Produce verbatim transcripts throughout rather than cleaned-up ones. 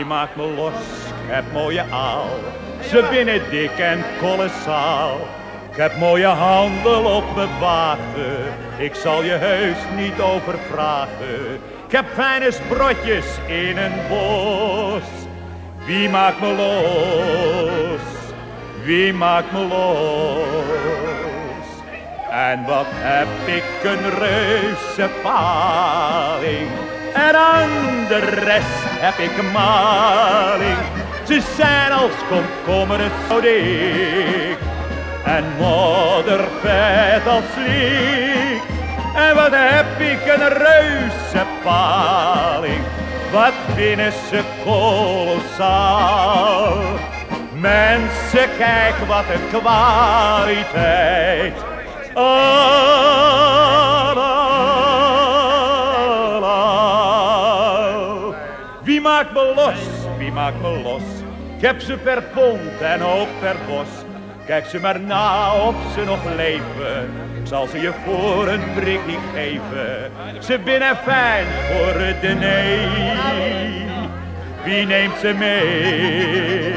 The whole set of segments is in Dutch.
die maakt me los, ik heb mooie aal, ze binnen dik en kolossaal. Ik heb mooie handel op mijn wagen, ik zal je heus niet overvragen. Ik heb fijne brotjes in een bos, wie maakt me los, wie maakt me los? En wat heb ik een reuze paling, en aan de rest heb ik een maling. Ze zijn als komkommeren zo dik en moddervet als sliek. En wat heb ik een reuze paling, wat vinden ze kolossaal. Mensen, kijk wat een kwaliteit. Oh, oh, oh. Wie maakt me los? Wie maakt me los? Ik heb ze per pond en ook per bos. Kijk ze maar na of ze nog leven. Ik zal ze je voor een prikkie geven. Ze binnen fijn voor het diner. Wie neemt ze mee?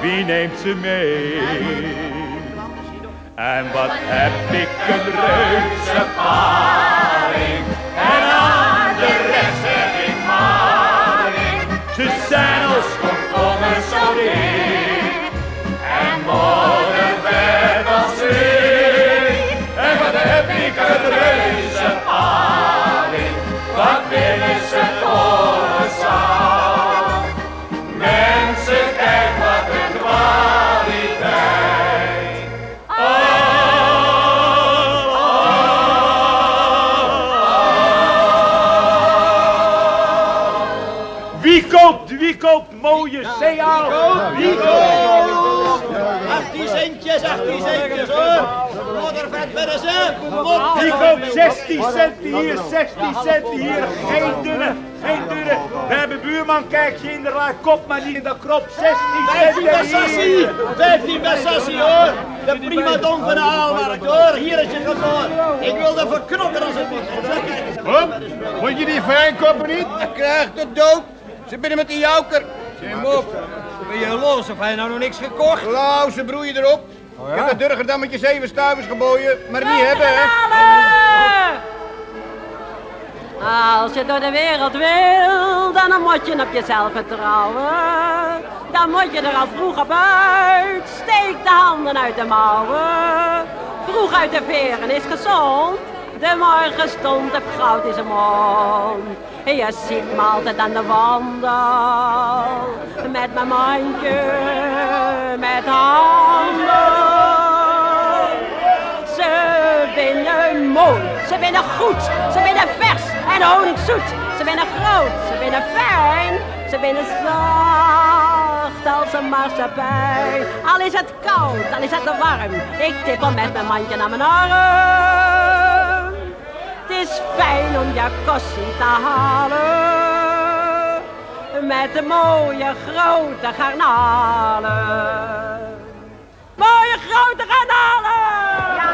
Wie neemt ze mee? En wat heb ik een reuze paling, en aan de rest heb ik maling. Ze zijn als komkommers zo dik en moddervet als ik. En wat heb ik een reuze paling, wat willen ze kolossaal. Mensen, kijk wat een kwaliteit. Wie koopt, wie koopt mooie zeeaal? Wie koopt? achttien centjes, achttien centjes hoor. Moddervet binnen ze. Wie koopt zestien cent hier, zestien cent hier. Geen dunne, geen dunne. We hebben buurman, kijk je in de raar kop, maar niet in de krop. zestien cent hier. vijftien bij Sassi, vijftien bij Sassi hoor. De primadon van de aalmarkt hoor. Hier is je gekomen. Ik wil er voor knokken als het moet. Hop, moet je die fijn koppen niet? Dan krijg je de dood. Ze binnen met de jouker. Zeg op, ben je los of heb je nou nog niks gekocht? Lauw, ze broeien erop. Oh ja? Ik heb de Durgerdammetjes zeven stuivers geboden, maar niet Laten hebben hè. Ah, als je door de wereld wil, dan moet je op jezelf vertrouwen. Dan moet je er al vroeg op uit, steek de handen uit de mouwen. Vroeg uit de veren is gezond. De morgen stond op goud in zijn mond. Je ziet me altijd aan de wandel, met mijn mandje, met handen. Ze binnen mooi, ze binnen goed, ze binnen vers en honingzoet. Ze binnen groot, ze binnen fijn, ze binnen zacht als een marsepein. Al is het koud, al is het te warm, ik tippel met mijn mandje naar mijn arm. Het is fijn om je kossie te halen, met de mooie grote garnalen. Mooie grote garnalen! Ja!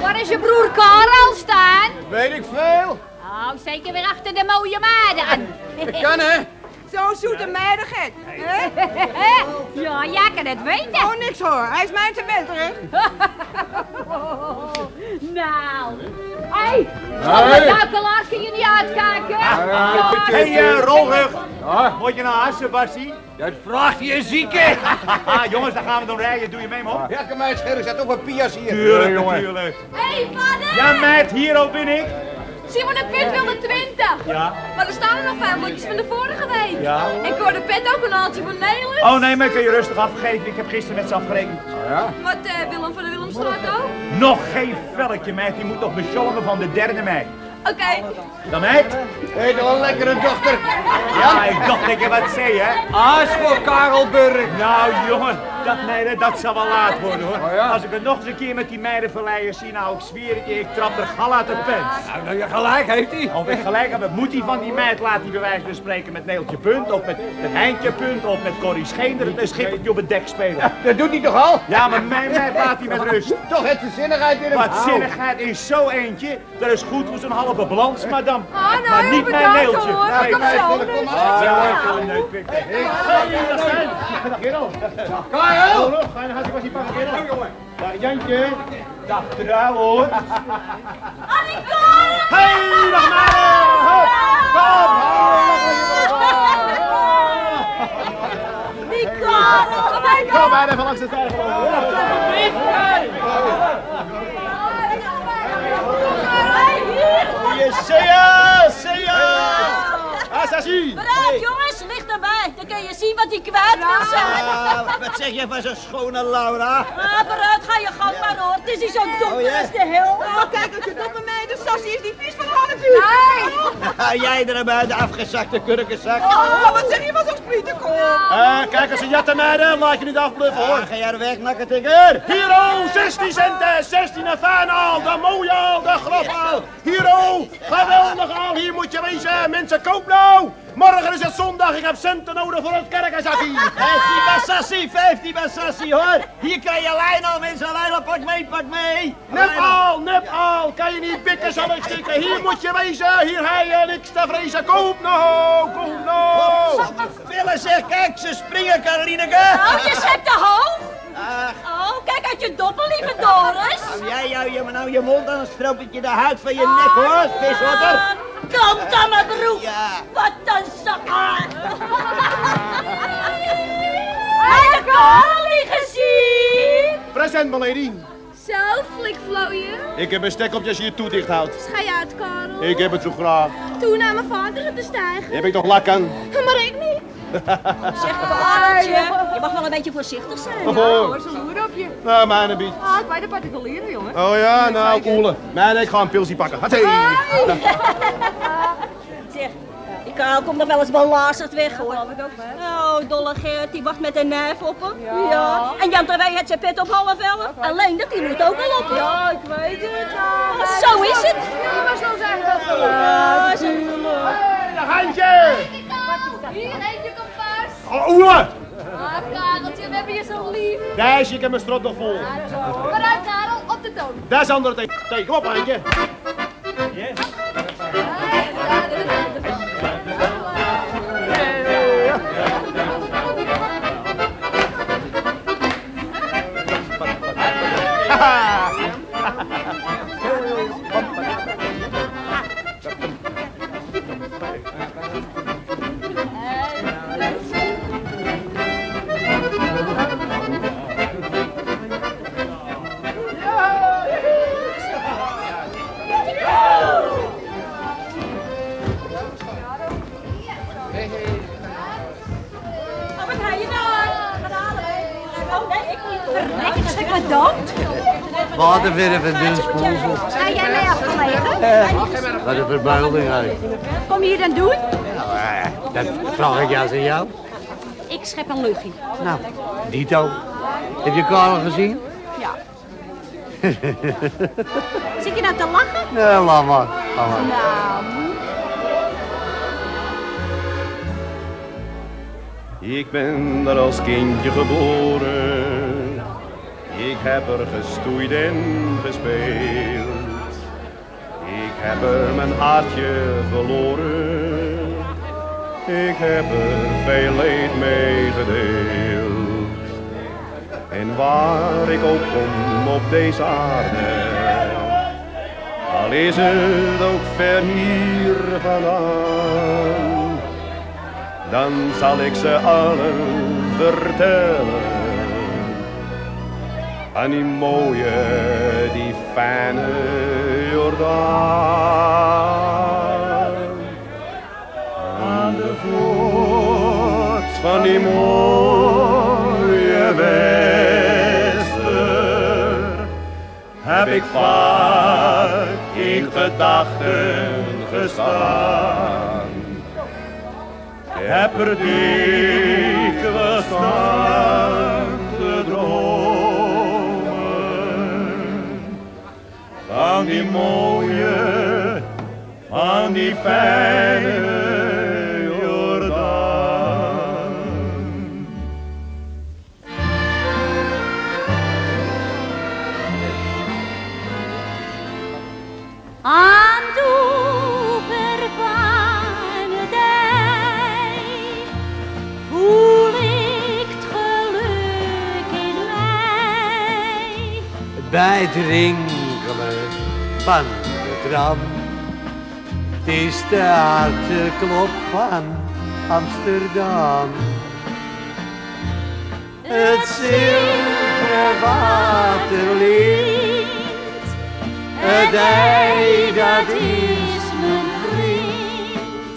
Waar is je broer Karel staan? Weet ik veel. Oh, zeker weer achter de mooie maden aan. Dat kan hè? Zo'n zoete meidigheid, hè? Ja, jij kan het weten. Oh, niks hoor. Hij is mijn te winterig. Nou. Hé, hey, zonder hey. Duikelaar kun je niet uitkijken. Hé, hey, ja. uh, Rolrug. Ja. Moet je naar Hassen, Bassie? Dat vraagt je zieke. Ah, jongens, daar gaan we door rijden. Doe je mee, man? Ja, kan mij schelen. Zet op een pias hier. Tuurlijk, ja, jongen. Tuurlijk. Hé, hey, vader. Ja, meid, hier ook ben ik. Simon en Pet wilde twintig. Ja. Maar er staan er nog vijf blokjes van de vorige week. Ja. En ik hoorde Pet ook een haaltje van Nederland. Oh nee, maar ik kan je rustig afgeven. Ik heb gisteren met ze afgerekend. Oh, ja. Wat uh, Willem van de Willemstraat ook? Nog geen velletje, meid. Die moet nog bezorgen van de derde meid. Oké. Okay. Dan meid? Hé, hey, dan een lekkere dochter. Ja, ja, ik dacht ik heb wat zee, hè. Aas voor Karelburg. Nou, jongen. Dat, meiden, dat zal wel laat worden, hoor. Oh, ja? Als ik het nog eens een keer met die meidenverleiders zie, nou, ik zweer het je, ik trap de gal uit de pens. Nou, nou, je gelijk heeft hij. Of ik gelijk heb, het moet hij van die meid, laat hij bij wijze van spreken met Neeltje Punt, of met, met Heintje Punt, of met Corrie Scheender, een schippertje op het dek spelen. Ja, dat doet hij toch al? Ja, maar mijn meid laat hij met rust. Toch het gezinnigheid in hem. Wat zinnigheid is zo eentje, dat is goed voor zo'n halve balans, madame. Oh, nou, maar niet mijn Neeltje. Hoor. Nee, kom nee, zo. Kom maar. Ja, een neukpik. Ik zal je dat zijn. Kerel. Karel! Ga je naar huis, ik was hier jongen. Dag Jantje. Dag Truil, hoor. Anneke! Hey, dag Marel! Kom! Die Karel! Kom maar even langs de tafel. Zie je, zie je! Assassin! Bereid, jongens, licht erbij. Dan kun je zien wat hij kwijt wil zijn. Ah, wat zeg je van zo'n schone Laura? Ah, vooruit, ga je gang maar hoor. Het is hier zo donker als de hel. Oh, kijk dat je domme meid, de Sassi is die vies van haar natuurlijk. Nee! Jij erbij, de afgezakte kurkenzak. Oh, wat zeg je van zo'n sprietenkool? Eh, kijk als een jatte meiden, laat je niet afbluffen hoor. Ga jij weg, nakkertikker? Hero, zestien centen, zestien afaan al, de mooie al, de grof al. Hero, geweldig al, hier moet je wezen, mensen koop nou. Oh, morgen is het zondag, ik heb centen nodig voor het kerkenzakkie. vijftien bij Sassi, vijftien bij Sassi hoor. Hier krijg je lijn al, mensen, lijn al, pak mee, pak mee. Nep al, nep al, kan je niet pikken, zal ik stikken. Hier moet je wezen, hier heb je niks te vrezen. Koop nou, koop nou. Willen zeg, kijk, ze springen, Carolineke. Oh, je schept te hoog. Oh, kijk uit je doppel, lieve Doris. Hou jij jou, je, nou je mond, dan stroop ik je de huid van je nek hoor, viswater. Kom dan mijn broek! Ja. Wat een zakker! Heb je Carly gezien? Present, m'lady. Zo, flikvlooien. Ik heb een stek op je als je je toe dicht houdt. Schei uit, Karel. Ik heb het zo graag. Toen aan mijn vader op de stijger. Heb ik nog lak aan? Maar ik niet. Zeg, Kareltje, je mag wel een beetje voorzichtig zijn. Ja, hoor, zo'n hoer op je. Nou, mijn een beetje. Ah, ik bij de particulieren, jongen. Oh ja, nou, koelen. Mijn, ik ga een pilsie pakken. Hattee. Zeg, die Karel komt nog wel eens belazerd weg, hoor. Ja, dat ook, oh, dolle Geert, die wacht met een nijf op hem. Ja. Ja. En Jan Terwij heeft zijn pet op half elf. Okay. Alleen dat, die moet ook al op. Ja, ik weet het. Ja, oh, zo is het. Ja, maar zo zijn we dat wel. Ja, zo. Hé, dat handje. Hier, eentje komt pas. Oh, oele. Ah, Kareltje, we hebben je zo lief. Daar is je, ik heb mijn strot nog vol. Vooruit, Karel, op de toon. Daar is andere teken. Hey, kom op, handje. Yes. Wat een verven dinspoel. Ga jij mij afgelegen? Wat een verbuiling uit. Kom hier dan doen? Nou, dat vraag ik juist aan jou. Ik schep een luchtje. Nou, dito. Heb je Karel gezien? Ja. Zit je nou te lachen? Nee, laat maar. Laat maar. Nou. Ik ben er als kindje geboren. Ik heb er gestoeid en gespeeld. Ik heb er mijn hartje verloren. Ik heb er veel leed mee gedeeld. En waar ik ook kom op deze aarde, al is het ook ver hier vandaan, dan zal ik ze allen vertellen. Aan die mooie, die fijne Jordaan. Aan de voet van die mooie Wester heb ik vaak in gedachten gestaan. Heb er dikwijls aan de aan die mooie, aan die fijne Jordaan. Aan de oever van de dijk voel ik het geluk in mij. Bij het rinkelen van de tram, het is de hartklop van Amsterdam. Het zilveren waterlied, het ei dat is mijn vriend.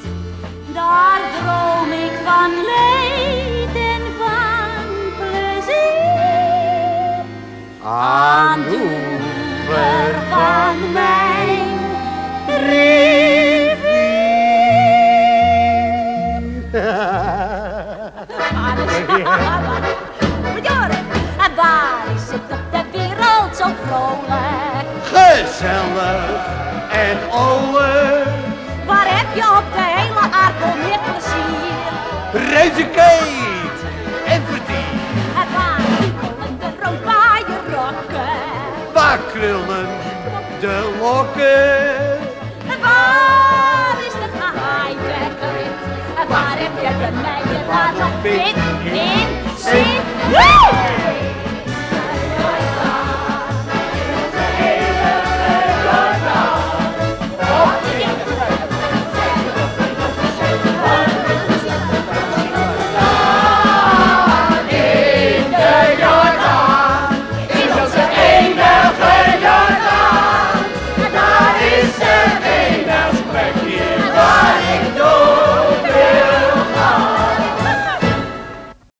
Daar droom ik van leed en van plezier. Aan de oever van mijn en waar is het op de wereld zo vrolijk, gezellig en oorlijk? Waar heb je op de hele aarde meer plezier, reuzekeet en verdier? En waar krullen de rood bij je rokken? Waar krullen de lokken? En waar is het high-decker? En waar heb je de meijer laten? Wit, wit, zit,